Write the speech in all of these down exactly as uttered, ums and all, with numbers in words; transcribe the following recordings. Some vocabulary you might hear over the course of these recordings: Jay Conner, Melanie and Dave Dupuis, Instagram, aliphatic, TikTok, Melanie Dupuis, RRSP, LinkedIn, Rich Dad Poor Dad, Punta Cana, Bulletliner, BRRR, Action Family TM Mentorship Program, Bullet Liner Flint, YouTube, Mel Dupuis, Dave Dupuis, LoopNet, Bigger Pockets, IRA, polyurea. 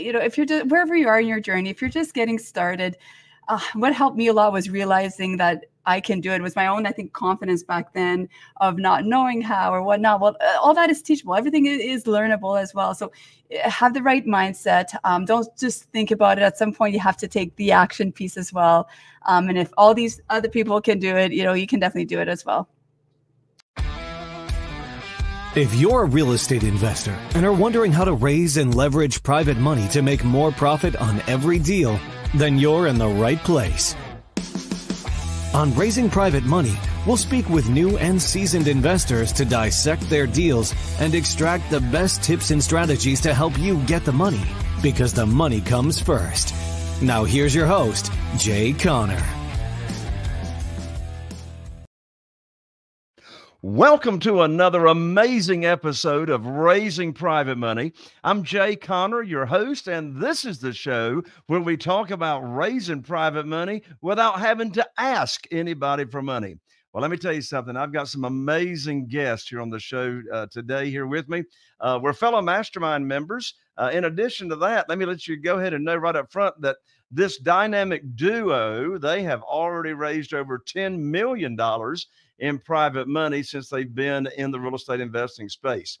you know, if you're just, wherever you are in your journey, if you're just getting started, uh, what helped me a lot was realizing that I can do it. It was my own, I think, confidence back then of not knowing how or whatnot. Well, all that is teachable. Everything is learnable as well. So have the right mindset. Um, don't just think about it. At some point, you have to take the action piece as well. Um, and if all these other people can do it, you know, you can definitely do it as well. If you're a real estate investor and are wondering how to raise and leverage private money to make more profit on every deal, then you're in the right place. On Raising Private Money, we'll speak with new and seasoned investors to dissect their deals and extract the best tips and strategies to help you get the money, because the money comes first. Now here's your host, Jay Conner. Welcome to another amazing episode of Raising Private Money. I'm Jay Conner, your host, and this is the show where we talk about raising private money without having to ask anybody for money. Well, let me tell you something. I've got some amazing guests here on the show uh, today here with me. Uh, we're fellow mastermind members. Uh, in addition to that, let me let you go ahead and know right up front that this dynamic duo, they have already raised over ten million dollars in private money since they've been in the real estate investing space.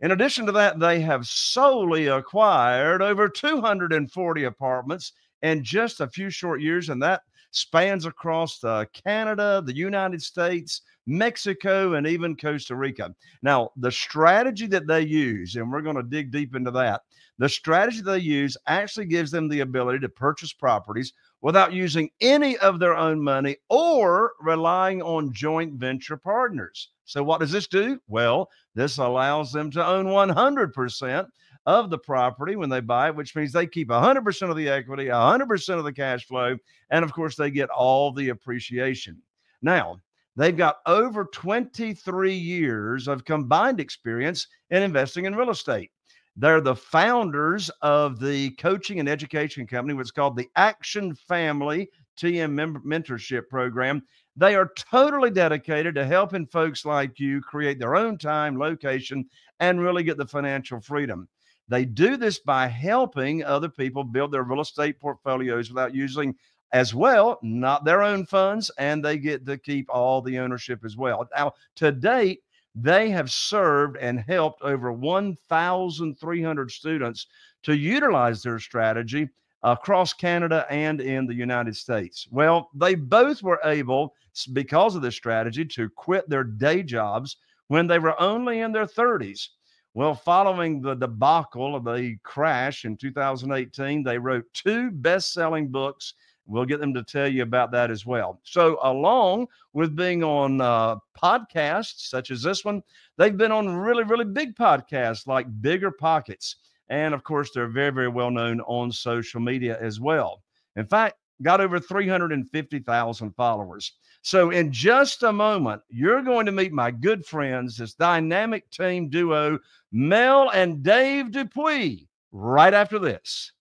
In addition to that, they have solely acquired over two hundred forty apartments in just a few short years, and that spans across uh, Canada, the United States, Mexico, and even Costa Rica. Now, the strategy that they use, and we're going to dig deep into that, the strategy they use actually gives them the ability to purchase properties without using any of their own money or relying on joint venture partners. So what does this do? Well, this allows them to own one hundred percent of the property when they buy it, which means they keep one hundred percent of the equity, one hundred percent of the cash flow, and of course they get all the appreciation. Now, they've got over twenty-three years of combined experience in investing in real estate. They're the founders of the coaching and education company, what's called the Action Family T M Mentorship Program. They are totally dedicated to helping folks like you create their own time, location, and really get the financial freedom. They do this by helping other people build their real estate portfolios without using, as well, not their own funds, and they get to keep all the ownership as well. Now, to date, they have served and helped over one thousand three hundred students to utilize their strategy across Canada and in the United States. Well, they both were able, because of this strategy, to quit their day jobs when they were only in their thirties. Well, following the debacle of the crash in two thousand eighteen, they wrote two best-selling books. We'll get them to tell you about that as well. So along with being on uh, podcasts such as this one, they've been on really, really big podcasts like Bigger Pockets. And of course, they're very, very well known on social media as well. In fact, got over three hundred fifty thousand followers. So in just a moment, you're going to meet my good friends, this dynamic team duo, Mel and Dave Dupuis, right after this.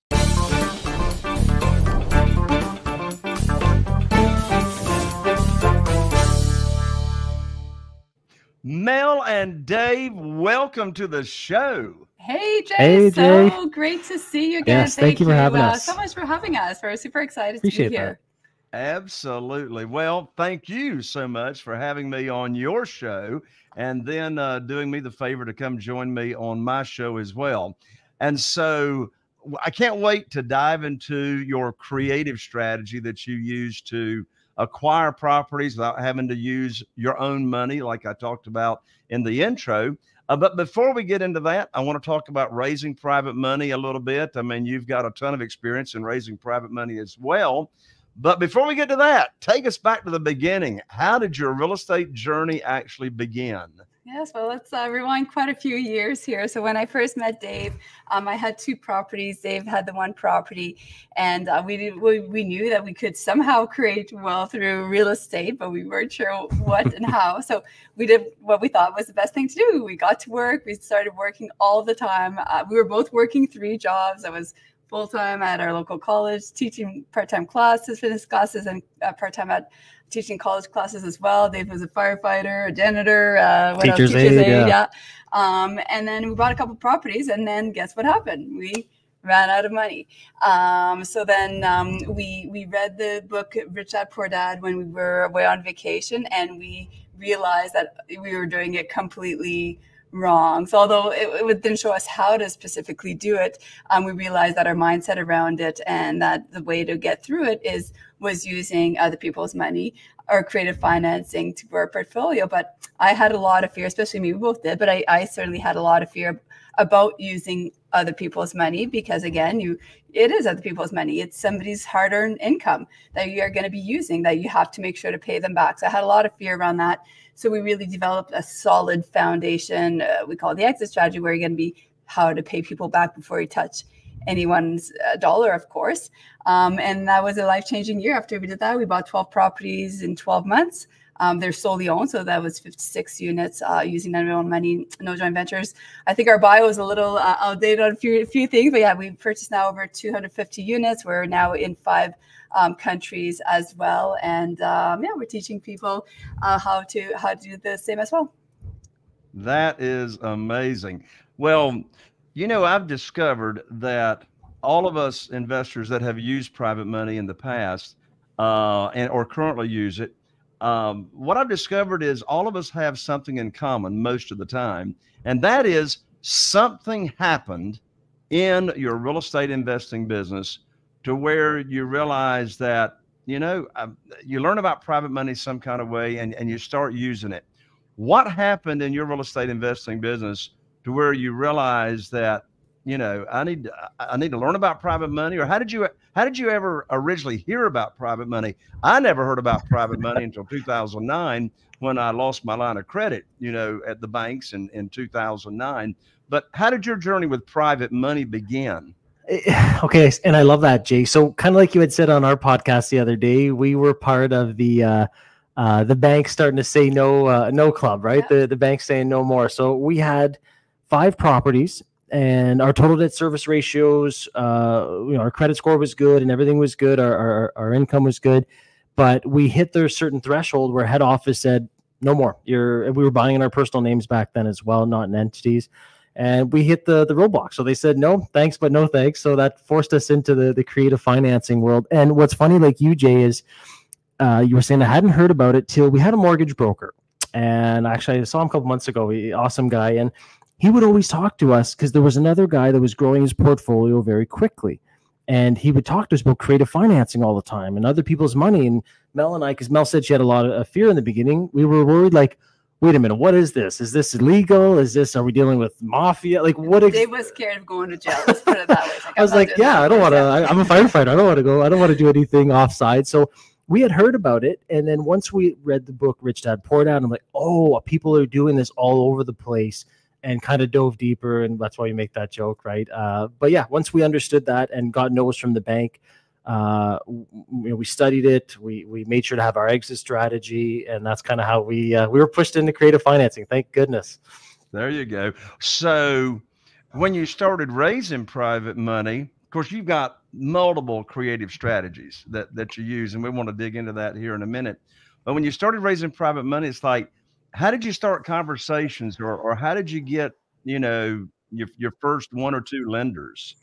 Mel and Dave, welcome to the show. Hey, Jay. Hey, Jay. So great to see you again. Yes, thank, thank you for having uh, us. So much for having us. We're super excited Appreciate to be here. That. Absolutely. Well, thank you so much for having me on your show and then uh, doing me the favor to come join me on my show as well. And so I can't wait to dive into your creative strategy that you use to acquire properties without having to use your own money, like I talked about in the intro. Uh, but before we get into that, I want to talk about raising private money a little bit. I mean, you've got a ton of experience in raising private money as well. But before we get to that, take us back to the beginning. How did your real estate journey actually begin? Yes, well, let's uh, rewind quite a few years here. So when I first met Dave, um, I had two properties. Dave had the one property, and uh, we, did, we we knew that we could somehow create wealth through real estate, but we weren't sure what and how. So we did what we thought was the best thing to do. We got to work. We started working all the time. Uh, we were both working three jobs. I was full-time at our local college, teaching part-time classes, fitness classes, and uh, part-time at teaching college classes as well. Dave was a firefighter, a janitor, uh, what teacher's else? Teacher's aide, aide, yeah. yeah. Um, and then we bought a couple properties, and then guess what happened? We ran out of money. Um, so then um, we we read the book Rich Dad Poor Dad when we were away on vacation, and we realized that we were doing it completely wrong. So although it, it didn't show us how to specifically do it, um, we realized that our mindset around it and that the way to get through it is was using other people's money or creative financing to grow our portfolio. But I had a lot of fear, especially me, we both did, but I, I certainly had a lot of fear about using other people's money because, again, you it is other people's money. It's somebody's hard-earned income that you are going to be using, that you have to make sure to pay them back. So I had a lot of fear around that. So we really developed a solid foundation. Uh, we call it the exit strategy, where you're going to be how to pay people back before you touch anyone's uh, dollar, of course. Um, and that was a life-changing year. After we did that, we bought twelve properties in twelve months. Um, they're solely owned, so that was fifty-six units uh, using our own money, no joint ventures. I think our bio is a little uh, outdated on a few, few things, but yeah, we've purchased now over two hundred fifty units. We're now in five um, countries as well, and um, yeah, we're teaching people uh, how to how to do the same as well. That is amazing. Well, you know, I've discovered that all of us investors that have used private money in the past uh, and or currently use it. Um, what I've discovered is all of us have something in common most of the time, and that is something happened in your real estate investing business to where you realize that, you know, uh, you learn about private money some kind of way and, and you start using it. What happened in your real estate investing business to where you realize that, you know, I need, I need to learn about private money? Or how did you, how did you ever originally hear about private money? I never heard about private money until two thousand nine, when I lost my line of credit, you know, at the banks in, in two thousand nine. But how did your journey with private money begin? Okay. And I love that, Jay. So kind of like you had said on our podcast the other day, we were part of the, uh, uh, the bank starting to say no, uh, no club, right? Yeah. The, the bank saying no more. So we had five properties, and our total debt service ratios, uh, you know, our credit score was good and everything was good. Our, our, our income was good, but we hit their certain threshold where head office said, no more. You're, we were buying in our personal names back then as well, not in entities. And we hit the, the roadblock. So they said, no, thanks, but no thanks. So that forced us into the, the creative financing world. And what's funny, like you, Jay, is, uh, you were saying I hadn't heard about it till we had a mortgage broker. And actually I saw him a couple months ago, he, awesome guy. And he would always talk to us because there was another guy that was growing his portfolio very quickly. And he would talk to us about creative financing all the time and other people's money. And Mel and I, because Mel said she had a lot of fear in the beginning, we were worried, like, wait a minute, what is this? Is this illegal? Is this, are we dealing with mafia? Like, what? Ex- Dave was scared of going to jail. Let's put it that way. Like, I was like, yeah, I don't want to, I'm a firefighter. I don't want to go, I don't want to do anything offside. So we had heard about it. And then once we read the book, Rich Dad Poor Dad, I'm like, oh, people are doing this all over the place. And kind of dove deeper, and that's why you make that joke, right? Uh, but yeah, once we understood that and got no's from the bank, uh, w- you know, we studied it. We we made sure to have our exit strategy, and that's kind of how we uh, we were pushed into creative financing. Thank goodness. There you go. So when you started raising private money, of course, you've got multiple creative strategies that that you use, and we want to dig into that here in a minute. But when you started raising private money, it's like, how did you start conversations, or, or how did you get, you know, your, your first one or two lenders?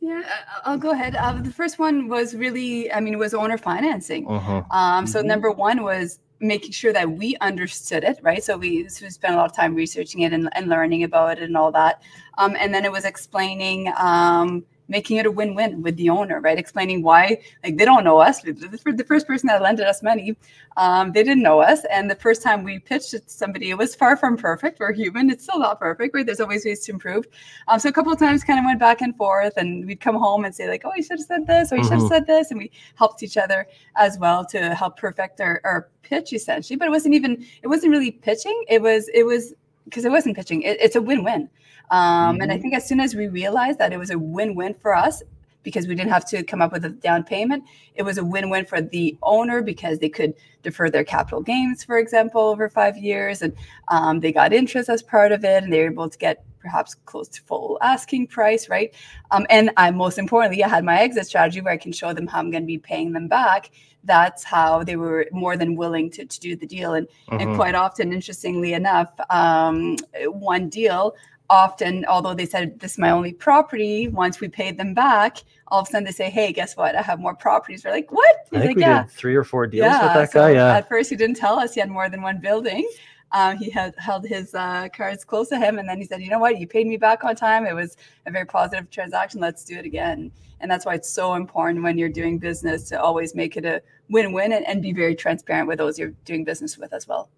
Yeah, I'll go ahead. Uh, the first one was really, I mean, it was owner financing. Uh-huh. Um, so mm-hmm. number one was making sure that we understood it, right? So we, so we spent a lot of time researching it and, and learning about it and all that. Um, and then it was explaining, um, making it a win-win with the owner, right? Explaining why, like, they don't know us. The first person that lended us money, um, they didn't know us. And the first time we pitched it to somebody, it was far from perfect. We're human. It's still not perfect, right? There's always ways to improve. Um, so a couple of times kind of went back and forth, and we'd come home and say, like, oh, you should have said this, or you mm-hmm. should have said this. And we helped each other as well to help perfect our, our pitch, essentially. But it wasn't even, it wasn't really pitching. It was, it was, because it wasn't pitching. It, it's a win-win. Um, mm-hmm. And I think as soon as we realized that it was a win-win for us, because we didn't have to come up with a down payment, it was a win-win for the owner because they could defer their capital gains, for example, over five years. And um, they got interest as part of it, and they were able to get perhaps close to full asking price, right? Um, and I, most importantly, I had my exit strategy where I can show them how I'm going to be paying them back. That's how they were more than willing to, to do the deal. And, uh-huh. and quite often, interestingly enough, um, one deal, often, although they said, this is my only property, once we paid them back, all of a sudden they say, hey, guess what? I have more properties. We're like, what? He's I think like, we yeah. did three or four deals yeah. with that so guy. Yeah. At first, he didn't tell us he had more than one building. Um, he had held his uh, cards close to him. And then he said, you know what? You paid me back on time. It was a very positive transaction. Let's do it again. And that's why it's so important when you're doing business to always make it a win-win and, and be very transparent with those you're doing business with as well.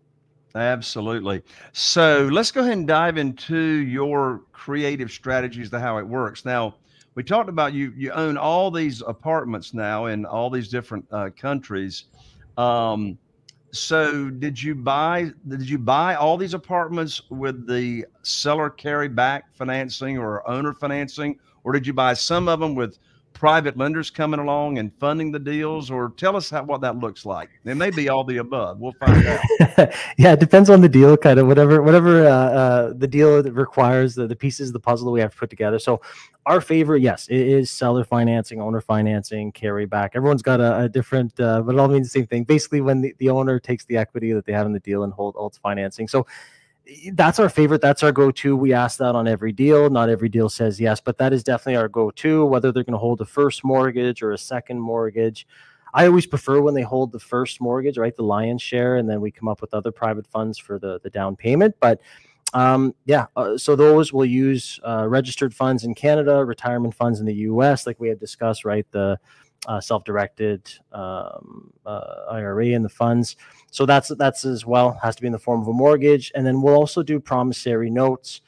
Absolutely. So let's go ahead and dive into your creative strategies, the how it works. Now, we talked about you you own all these apartments now in all these different uh, countries. Um, so did you buy did you buy all these apartments with the seller carry back financing or owner financing, or did you buy some of them with private lenders coming along and funding the deals? Or tell us how, what that looks like. It may be all the above. We'll find out. Yeah, it depends on the deal, kind of whatever, whatever uh, uh, the deal that requires, the, the pieces of the puzzle that we have to put together. So our favorite, yes, it is seller financing, owner financing, carry back. Everyone's got a, a different, uh, but it all means the same thing. Basically, when the, the owner takes the equity that they have in the deal and hold holds financing. So that's our favorite. That's our go-to. We ask that on every deal. Not every deal says yes, but that is definitely our go-to, whether they're going to hold a first mortgage or a second mortgage. I always prefer when they hold the first mortgage, right? The lion's share. And then we come up with other private funds for the, the down payment. But um, yeah, uh, so those will use uh, registered funds in Canada, retirement funds in the U S, like we had discussed, right? The Uh, self-directed um, uh, I R A and the funds. So that's that's as well, has to be in the form of a mortgage. And then we'll also do promissory notes.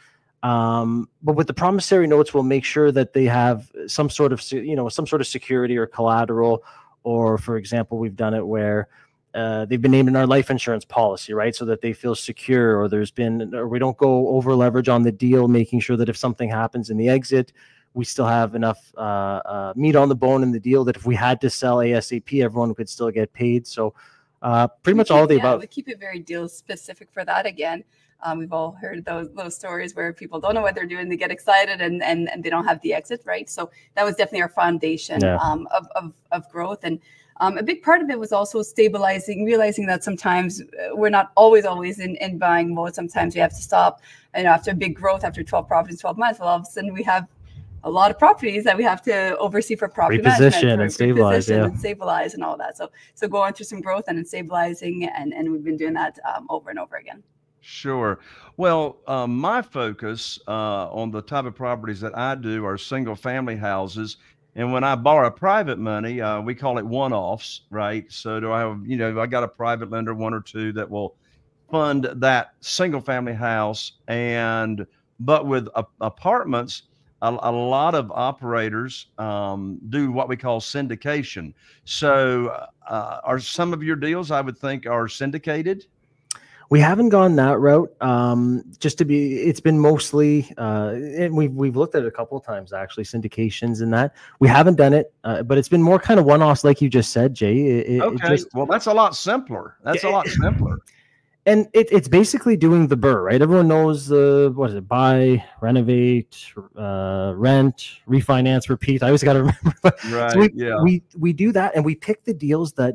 Um, but with the promissory notes, we'll make sure that they have some sort of, you know, some sort of security or collateral. Or for example, we've done it where uh, they've been named in our life insurance policy, right? So that they feel secure, or there's been, or we don't go over leverage on the deal, making sure that if something happens in the exit, we still have enough uh, uh, meat on the bone in the deal that if we had to sell ASAP, everyone could still get paid. So uh, pretty we much keep, all of the yeah, above. We keep it very deal specific for that. Again, um, we've all heard those, those stories where people don't know what they're doing. They get excited and, and, and they don't have the exit, right? So that was definitely our foundation yeah. um, of, of, of growth. And um, a big part of it was also stabilizing, realizing that sometimes we're not always, always in, in buying mode. Sometimes we have to stop. You know, after a big growth, after twelve properties, twelve months, well, all of a sudden we have a lot of properties that we have to oversee for property reposition and stabilize, yeah. and stabilize and all that. So, so going through some growth and stabilizing, and, and we've been doing that um, over and over again. Sure. Well, uh, my focus uh, on the type of properties that I do are single family houses. And when I borrow private money, uh, we call it one-offs, right? So do I have, you know, I got a private lender, one or two that will fund that single family house. And, but with a, apartments, A, a lot of operators um, do what we call syndication. So uh, are some of your deals, I would think, are syndicated? We haven't gone that route. Um, just to be, it's been mostly, uh, and we've, we've looked at it a couple of times, actually, syndications and that. We haven't done it, uh, but it's been more kind of one-offs, like you just said, Jay. It, it, okay, it just, well, that's a lot simpler. That's it, a lot simpler. And it, it's basically doing the B R R R, right? Everyone knows the, uh, what is it? Buy, renovate, uh, rent, refinance, repeat. I always got to remember. Right, so we, yeah. we, we do that, and we pick the deals that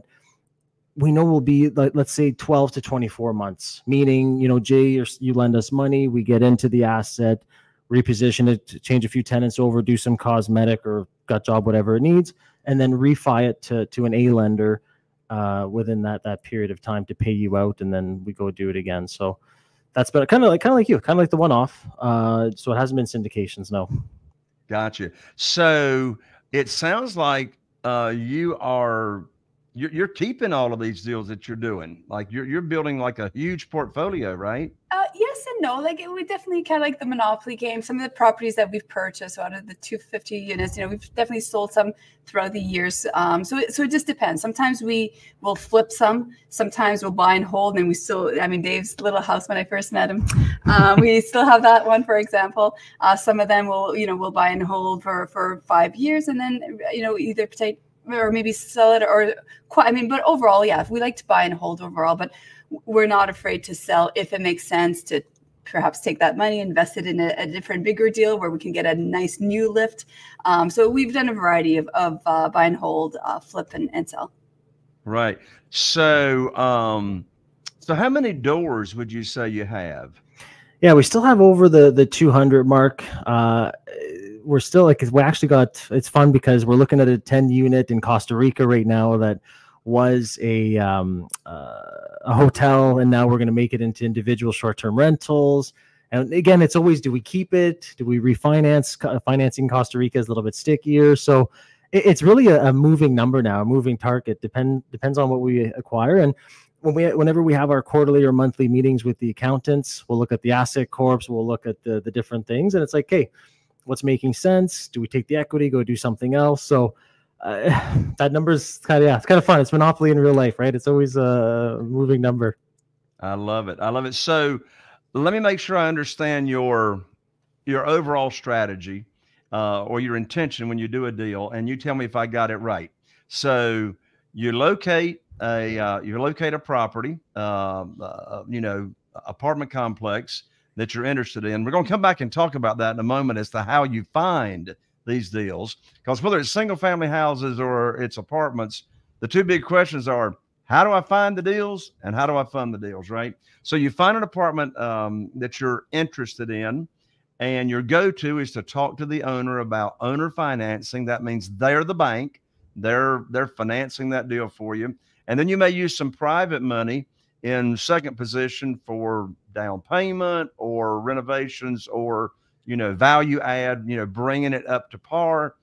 we know will be, like, let's say, twelve to twenty-four months, meaning, you know, Jay, you lend us money, we get into the asset, reposition it, change a few tenants over, do some cosmetic or gut job, whatever it needs, and then refi it to, to an A lender uh within that that period of time to pay you out, and then we go do it again. So that's been kind of like kind of like you kind of like the one-off, uh so it hasn't been syndications. No. Gotcha. So it sounds like uh you are you're, you're keeping all of these deals that you're doing, like you're, you're building like a huge portfolio, right? Uh yes and no. Like it, we definitely kind of like the Monopoly game. Some of the properties that we've purchased, so out of the two hundred fifty units, you know, we've definitely sold some throughout the years. Um, so, it, so it just depends. Sometimes we will flip some, sometimes we'll buy and hold, and we still, I mean, Dave's little house when I first met him, um, we still have that one, for example. Uh, some of them will, you know, we'll buy and hold for, for five years and then, you know, either take or maybe sell it or, I mean, but overall, yeah, we like to buy and hold overall, but we're not afraid to sell if it makes sense to perhaps take that money, invest it in a, a different, bigger deal where we can get a nice new lift. Um, so we've done a variety of, of uh, buy and hold, uh, flip and, and sell. Right. So, um, so how many doors would you say you have? Yeah, we still have over the the two hundred mark. Uh, we're still like, we actually got, it's fun because we're looking at a ten unit in Costa Rica right now that was a, um, uh, a hotel, and now we're going to make it into individual short-term rentals. And again, it's always, do we keep it? Do we refinance? Co- financing Costa Rica is a little bit stickier. So it, it's really a, a moving number now, a moving target. Depend, depends on what we acquire. And when we, whenever we have our quarterly or monthly meetings with the accountants, we'll look at the asset corps, we'll look at the, the different things. And it's like, hey, what's making sense? Do we take the equity, go do something else? So uh, that number is kind of, yeah, it's kind of fun. It's Monopoly in real life, right? It's always a moving number. I love it. I love it. So let me make sure I understand your, your overall strategy uh, or your intention when you do a deal. And you tell me if I got it right. So you locate a, uh, you locate a property, uh, uh, you know, apartment complex that you're interested in. We're going to come back and talk about that in a moment as to how you find these deals, because whether it's single family houses or it's apartments, the two big questions are, how do I find the deals and how do I fund the deals, right? So you find an apartment um, that you're interested in, and your go-to is to talk to the owner about owner financing. That means they're the bank, they're, they're financing that deal for you. And then you may use some private money in second position for down payment or renovations or, you know, value add, you know, bringing it up to par.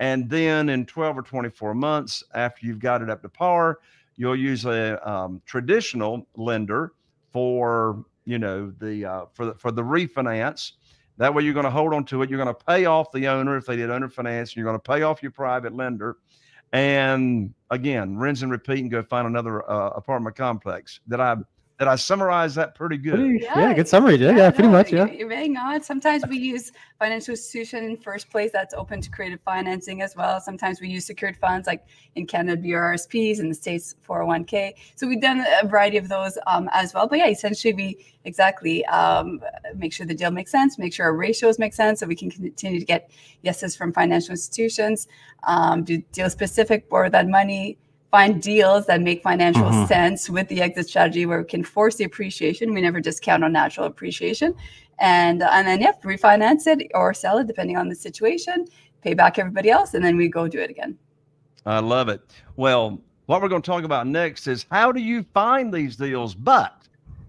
And then in twelve or twenty-four months, after you've got it up to par, you'll use a um, traditional lender for, you know, the, uh, for the, for the refinance. That way you're going to hold on to it. You're going to pay off the owner if they did owner finance, and you're going to pay off your private lender. And again, rinse and repeat and go find another uh, apartment complex. That I that I summarize that pretty good. Pretty, yeah, yeah, good summary. Yeah, yeah, yeah, pretty much. Yeah, you're bang on. Sometimes we use financial institution in first place. That's open to creative financing as well. Sometimes we use secured funds, like in Canada B R R S Ps, in the States four oh one k. So we've done a variety of those um, as well. But yeah, essentially we exactly um, make sure the deal makes sense, make sure our ratios make sense, so we can continue to get yeses from financial institutions. Um, do deal specific, borrow that money. Find deals that make financial mm-hmm. sense with the exit strategy, where we can force the appreciation. We never just count on natural appreciation. And and then, yep, refinance it or sell it, depending on the situation, pay back everybody else, and then we go do it again. I love it. Well, what we're going to talk about next is how do you find these deals? But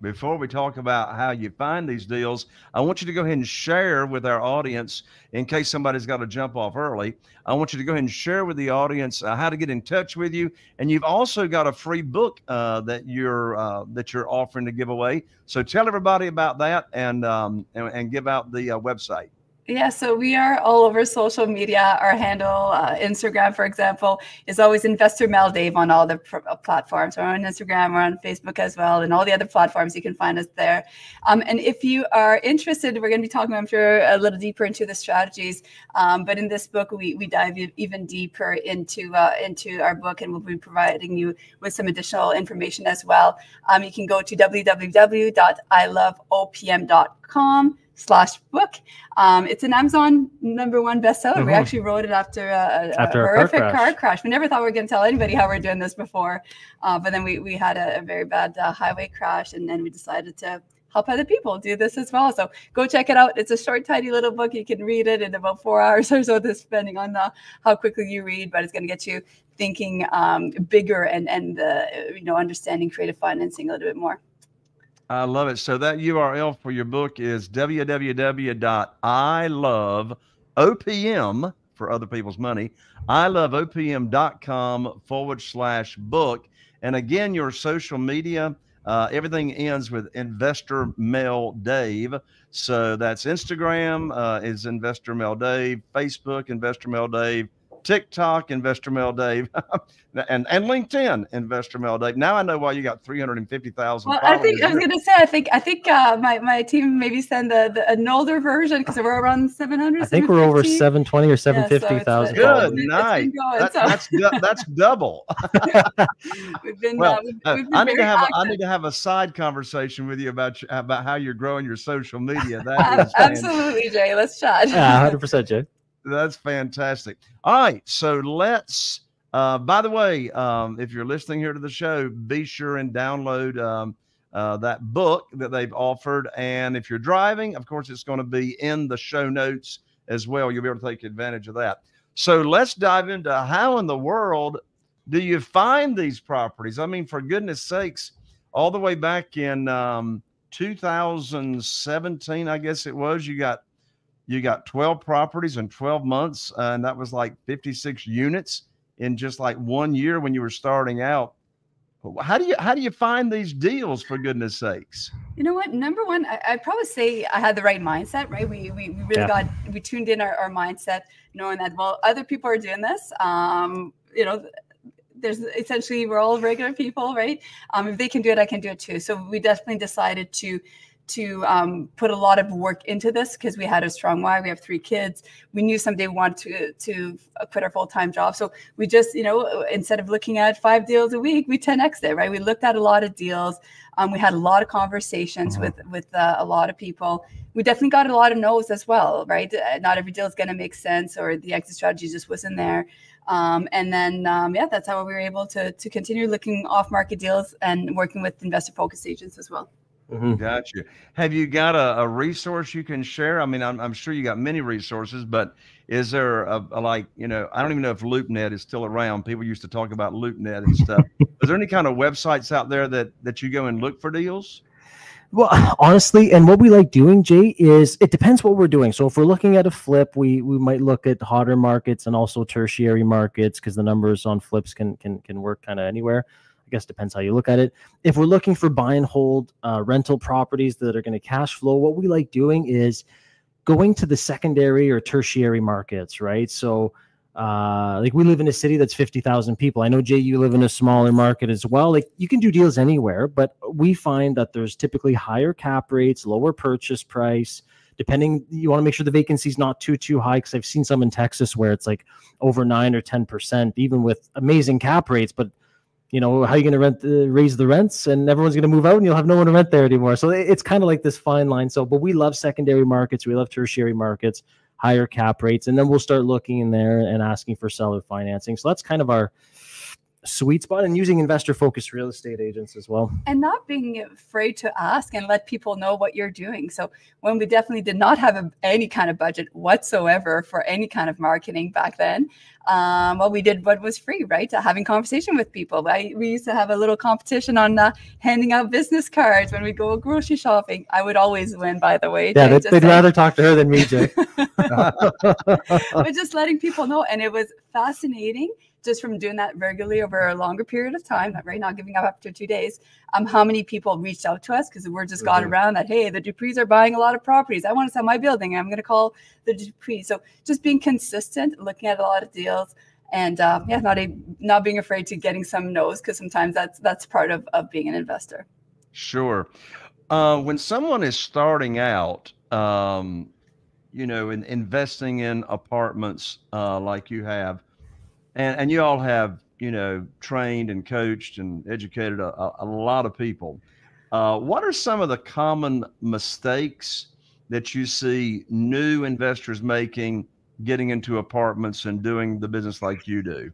before we talk about how you find these deals, I want you to go ahead and share with our audience, in case somebody's got to jump off early. I want you to go ahead and share with the audience uh, how to get in touch with you. And you've also got a free book uh, that you're uh, that you're offering to give away. So tell everybody about that, and um, and, and give out the uh, website. Yeah, so we are all over social media. Our handle, uh, Instagram, for example, is always Investor Mel Dave on all the pr- platforms. We're on Instagram, we're on Facebook as well, and all the other platforms. You can find us there. Um, and if you are interested, we're going to be talking, I'm sure, a little deeper into the strategies. Um, but in this book, we we dive even deeper into uh, into our book, and we'll be providing you with some additional information as well. Um, you can go to w w w dot i love o p m dot com slash book. Um, it's an Amazon number one bestseller. Mm-hmm. We actually wrote it after a, a after horrific a car, crash. car crash. We never thought we were going to tell anybody how we're doing this before. Uh, but then we, we had a, a very bad uh, highway crash, and then we decided to help other people do this as well. So go check it out. It's a short, tidy little book. You can read it in about four hours or so, depending on the, how quickly you read, but it's going to get you thinking um, bigger and, and the, you know, understanding creative financing a little bit more. I love it. So that U R L for your book is w w w dot i love o p m, for other people's money, i love o p m dot com forward slash book. And again, your social media, uh, everything ends with Investor Mel Dave. So that's Instagram uh, is Investor Mel Dave, Facebook, Investor Mel Dave, TikTok, Investor Mel Dave, and, and LinkedIn, Investor Mel Dave. Now I know why you got three hundred fifty thousand. Well, I think I was going to say, I think I think uh, my, my team maybe send the, the an older version, because we're around seven hundred. I think we're over seven twenty or seven hundred fifty thousand. Yeah, so good night. That, so. that's, du- that's double. we've been, well, uh, we've, uh, we've been I need to have a, I need to have a side conversation with you about your, about how you're growing your social media. That is absolutely, Jay. Let's chat. Yeah, one hundred percent, Jay. That's fantastic. All right. So let's, uh, by the way, um, if you're listening here to the show, be sure and download um, uh, that book that they've offered. And if you're driving, of course, it's going to be in the show notes as well. You'll be able to take advantage of that. So let's dive into how in the world do you find these properties? I mean, for goodness sakes, all the way back in um, two thousand seventeen, I guess it was, you got you got twelve properties in twelve months, uh, and that was like fifty-six units in just like one year when you were starting out. How do you how do you find these deals, for goodness sakes? You know what? Number one, I, I'd probably say I had the right mindset, right? We we, we really yeah. got we tuned in our, our mindset, knowing that well, other people are doing this. Um, you know, there's essentially we're all regular people, right? Um, if they can do it, I can do it too. So we definitely decided to to um, put a lot of work into this because we had a strong why. We have three kids. We knew someday we wanted to, to quit our full-time job. So we just, you know, instead of looking at five deals a week, we ten X'd it, right? We looked at a lot of deals. Um, we had a lot of conversations mm-hmm. with, with uh, a lot of people. We definitely got a lot of no's as well, right? Not every deal is going to make sense, or the exit strategy just wasn't there. Um, and then, um, yeah, that's how we were able to, to continue looking off-market deals and working with investor-focused agents as well. Mm-hmm. Gotcha. Have you got a, a resource you can share? I mean, I'm, I'm sure you got many resources, but is there a, a like, you know, I don't even know if LoopNet is still around. People used to talk about LoopNet and stuff. Is there any kind of websites out there that, that you go and look for deals? Well, honestly, and what we like doing, Jay, is it depends what we're doing. So if we're looking at a flip, we we might look at hotter markets and also tertiary markets because the numbers on flips can can can work kind of anywhere. I guess depends how you look at it. If we're looking for buy and hold uh, rental properties that are going to cash flow, what we like doing is going to the secondary or tertiary markets, right? So uh, like we live in a city that's fifty thousand people. I know, Jay, you live in a smaller market as well. Like you can do deals anywhere, but we find that there's typically higher cap rates, lower purchase price, depending. You want to make sure the vacancy is not too, too high because I've seen some in Texas where it's like over nine or ten percent, even with amazing cap rates, but you know, how are you going to rent, the, raise the rents, and everyone's going to move out and you'll have no one to rent there anymore. So it's kind of like this fine line. So, but we love secondary markets. We love tertiary markets, higher cap rates. And then we'll start looking in there and asking for seller financing. So that's kind of our sweet spot, and using investor focused real estate agents as well. And not being afraid to ask and let people know what you're doing. So when we definitely did not have a, any kind of budget whatsoever for any kind of marketing back then, um, well, we did what was free, right? Having conversation with people. I, we used to have a little competition on uh, handing out business cards when we go grocery shopping. I would always win, by the way. Yeah, they'd, they'd rather talk to her than me, Jay. But just letting people know. And it was fascinating, just from doing that regularly over a longer period of time, right? Not giving up after two days, um, how many people reached out to us because the word just got mm-hmm. around that, hey, the Dupuis are buying a lot of properties. I want to sell my building. I'm going to call the Dupuis. So just being consistent, looking at a lot of deals, and uh, yeah, not a, not being afraid to getting some no's, because sometimes that's that's part of, of being an investor. Sure. Uh, when someone is starting out, um, you know, in investing in apartments uh, like you have, And, and you all have, you know, trained and coached and educated a, a lot of people. Uh, what are some of the common mistakes that you see new investors making, getting into apartments and doing the business like you do?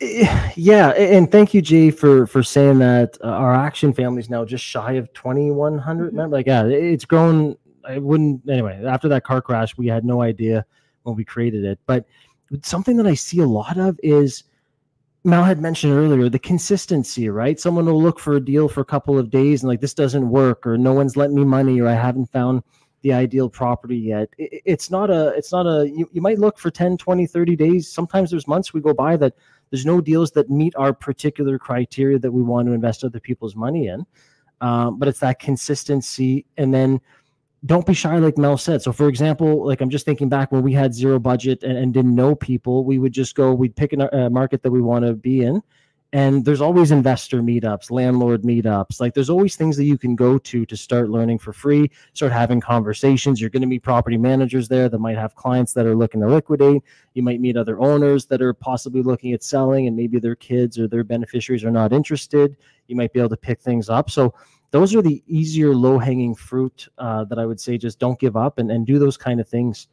Yeah. And thank you, Jay, for, for saying that. Uh, our Action Family is now just shy of twenty-one hundred. Remember, like, yeah, it's grown. I wouldn't, anyway, after that car crash, we had no idea when we created it, but something that I see a lot of is, Mal had mentioned earlier, the consistency, right? Someone will look for a deal for a couple of days and like, this doesn't work, or no one's lent me money, or I haven't found the ideal property yet. It, it's not a, it's not a, you, you might look for ten, twenty, thirty days. Sometimes there's months we go by that there's no deals that meet our particular criteria that we want to invest other people's money in. Um, but it's that consistency. And then don't be shy, like Mel said. So for example, like I'm just thinking back when we had zero budget and, and didn't know people, we would just go, we'd pick a uh, market that we want to be in. And there's always investor meetups, landlord meetups. Like there's always things that you can go to, to start learning for free, start having conversations. You're going to meet property managers there that might have clients that are looking to liquidate. You might meet other owners that are possibly looking at selling, and maybe their kids or their beneficiaries are not interested. You might be able to pick things up. So those are the easier low-hanging fruit uh, that I would say, just don't give up and, and do those kind of things.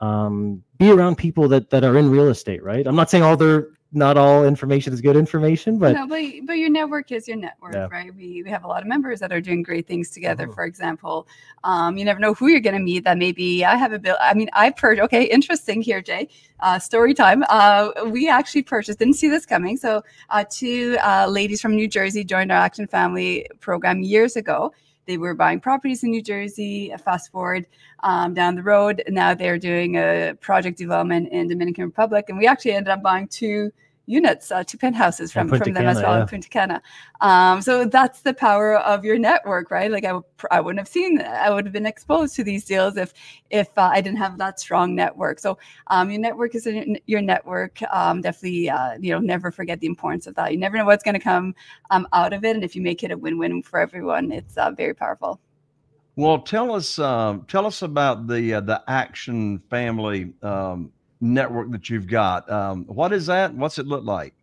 Um, be around people that, that are in real estate, right? I'm not saying all their not all information is good information, but no, but, but your network is your network, yeah. right? We, we have a lot of members that are doing great things together. Mm-hmm. For example, um, you never know who you're going to meet. That maybe I have a bill. I mean, I purchased. Okay, interesting here, Jay. Uh, story time. Uh, we actually purchased. Didn't see this coming. So uh, two uh, ladies from New Jersey joined our Action Family program years ago. They were buying properties in New Jersey. Fast forward um, down the road, now they're doing a project development in Dominican Republic, and we actually ended up buying two units, uh, two penthouses from, from them as well, yeah. in Punta Cana. Um, so that's the power of your network, right? Like I, w- I wouldn't have seen, I would have been exposed to these deals if if uh, I didn't have that strong network. So um, your network is in your network. Um, definitely, uh, you know, never forget the importance of that. You never know what's going to come um, out of it, and if you make it a win-win for everyone, it's uh, very powerful. Well, tell us, um, tell us about the uh, the Action Family um, network that you've got. Um, what is that? What's it look like?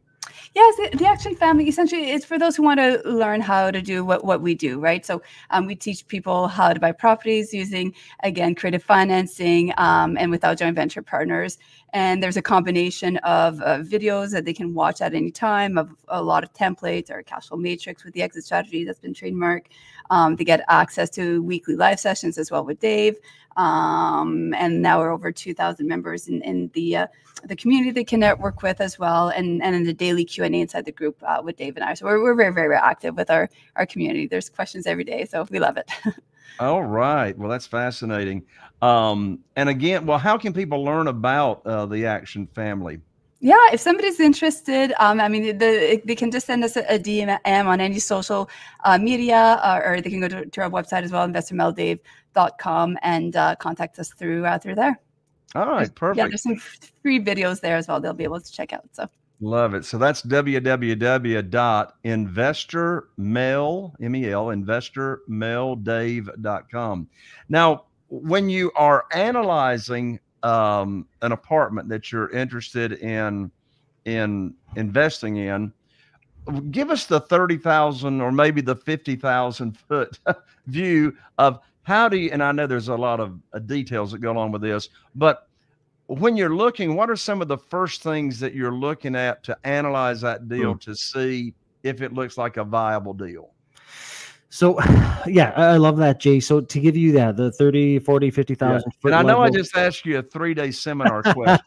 Yes, the, the Action Family essentially is for those who want to learn how to do what, what we do, right? So um, we teach people how to buy properties using, again, creative financing um, and without joint venture partners. And there's a combination of uh, videos that they can watch at any time, of a lot of templates or a cash flow matrix with the exit strategy that's been trademarked. Um, they get access to weekly live sessions as well with Dave. Um, and now we're over two thousand members in, in the uh, the community they can network with as well. And, and in the daily Q and A inside the group uh, with Dave and I. So we're, we're very, very active with our, our community. There's questions every day. So we love it. All right. Well, that's fascinating. Um, and again, well, how can people learn about uh, the Action Family? Yeah, if somebody's interested, um, I mean, the, they can just send us a, a D M on any social uh, media, uh, or they can go to, to our website as well, investor mel dave dot com, and uh, contact us through uh, through there. All right, perfect. Yeah, there's some free videos there as well they'll be able to check out. So love it. So that's w w w dot investor mel dave dot com. Now, when you are analyzing um, an apartment that you're interested in, in investing in, give us the thirty thousand or maybe the fifty thousand foot view of how do you, and I know there's a lot of uh, details that go along with this, but when you're looking, what are some of the first things that you're looking at to analyze that deal, mm-hmm. to see if it looks like a viable deal? So, yeah, I love that, Jay. So to give you that, the thirty, forty, fifty thousand. Yeah. But I know level. I just asked you a three-day seminar question.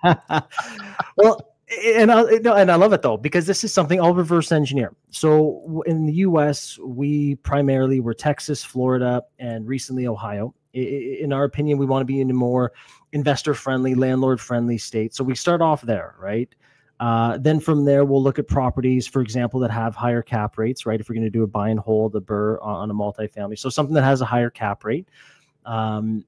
Well, and I, and I love it, though, because this is something I'll reverse engineer. So in the U S, we primarily were Texas, Florida, and recently Ohio. In our opinion, we want to be in a more investor-friendly, landlord-friendly state. So we start off there, right? Uh, then from there, we'll look at properties, for example, that have higher cap rates, right? If we're going to do a buy and hold, a B R R R on a multifamily. So something that has a higher cap rate. Um,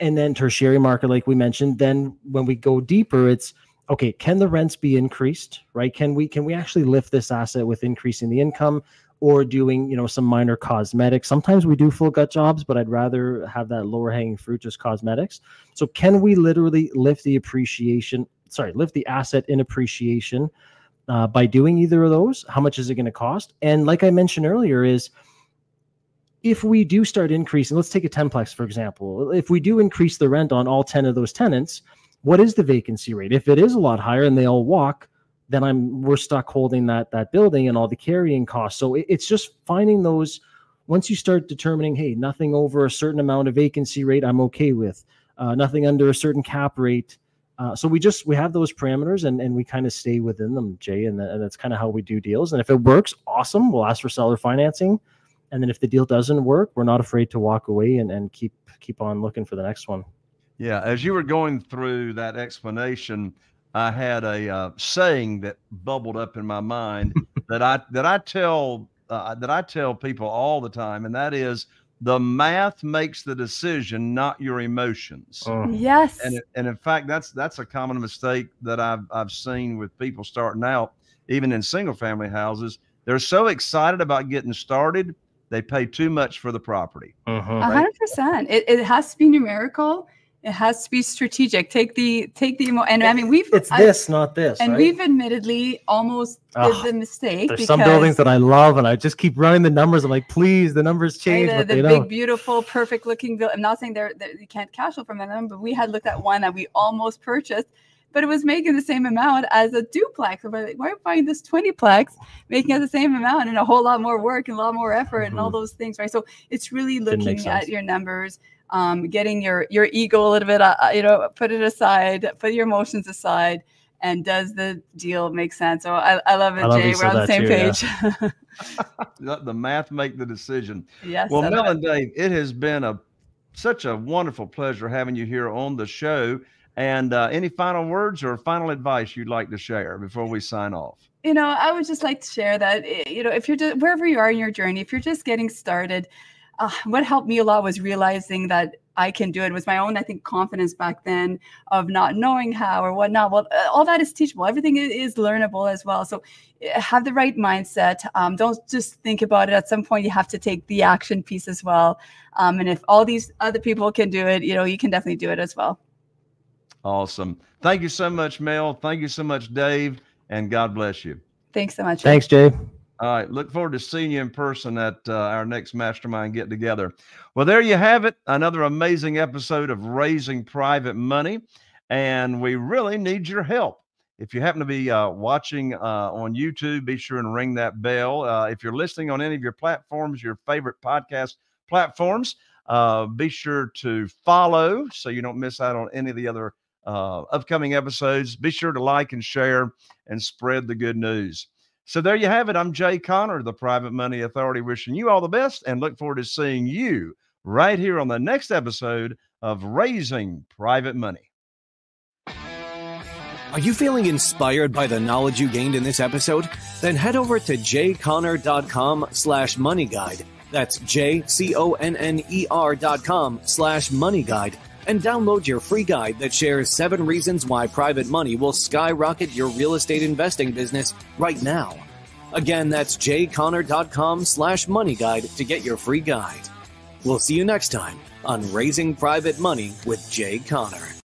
and then tertiary market, like we mentioned, then when we go deeper, it's, okay, can the rents be increased, right? Can we, can we actually lift this asset with increasing the income or doing, you know, some minor cosmetics? Sometimes we do full gut jobs, but I'd rather have that lower hanging fruit, just cosmetics. So can we literally lift the appreciation Sorry, lift the asset in appreciation uh, by doing either of those? How much is it going to cost? And like I mentioned earlier, is if we do start increasing, let's take a tenplex, for example. If we do increase the rent on all ten of those tenants, what is the vacancy rate? If it is a lot higher and they all walk, then I'm we're stuck holding that that building and all the carrying costs. So it, it's just finding those. Once you start determining, hey, nothing over a certain amount of vacancy rate, I'm okay with. Uh, nothing under a certain cap rate. Uh, so we just, we have those parameters and, and we kind of stay within them, Jay, and, the, and that's kind of how we do deals. And if it works, awesome. We'll ask for seller financing. And then if the deal doesn't work, we're not afraid to walk away and, and keep, keep on looking for the next one. Yeah. As you were going through that explanation, I had a uh, saying that bubbled up in my mind that I, that I tell, uh, that I tell people all the time. And that is, the math makes the decision, not your emotions. Oh. Yes. And, and in fact, that's that's a common mistake that I've I've seen with people starting out, even in single family houses. They're so excited about getting started, they pay too much for the property. A hundred percent. It it has to be numerical. It has to be strategic. Take the take the emo- and I mean we've it's I, this not this and right? We've admittedly almost oh, did the mistake. There's some buildings that I love and I just keep running the numbers. I'm like, please, the numbers change. Right, the but the they big, don't. Beautiful, perfect looking build. I'm not saying they're, they're, they can't cash flow from them, but we had looked at one that we almost purchased but it was making the same amount as a duplex. Why are we buying this twenty plex, making it the same amount and a whole lot more work and a lot more effort mm-hmm. and all those things, right? So it's really looking at your numbers, um, getting your, your ego a little bit, uh, you know, put it aside, put your emotions aside. And does the deal make sense? So I, I love it, I love Jay. We're on the same too, page. Yeah. Let the math make the decision. Yes. Well, Mel and Dave, it has been a such a wonderful pleasure having you here on the show. And uh, any final words or final advice you'd like to share before we sign off? You know, I would just like to share that, you know, if you're just, wherever you are in your journey, if you're just getting started, uh, what helped me a lot was realizing that I can do it. It was my own, I think, confidence back then of not knowing how or whatnot. Well, all that is teachable. Everything is learnable as well. So have the right mindset. Um, don't just think about it. At some point, you have to take the action piece as well. Um, and if all these other people can do it, you know, you can definitely do it as well. Awesome. Thank you so much, Mel. Thank you so much, Dave. And God bless you. Thanks so much. Thanks, Jay. All right. Look forward to seeing you in person at uh, our next mastermind get together. Well, there you have it. Another amazing episode of Raising Private Money. And we really need your help. If you happen to be uh, watching uh, on YouTube, be sure and ring that bell. Uh, if you're listening on any of your platforms, your favorite podcast platforms, uh, be sure to follow so you don't miss out on any of the other uh, upcoming episodes. Be sure to like and share and spread the good news. So there you have it. I'm Jay Conner, the Private Money Authority, wishing you all the best and look forward to seeing you right here on the next episode of Raising Private Money. Are you feeling inspired by the knowledge you gained in this episode? Then head over to jayconner.com slash money guide. That's J-C-O-N-N-E-R dot com slash money guide. And download your free guide that shares seven reasons why private money will skyrocket your real estate investing business right now. Again, that's jayconner.com slash money guide to get your free guide. We'll see you next time on Raising Private Money with Jay Conner.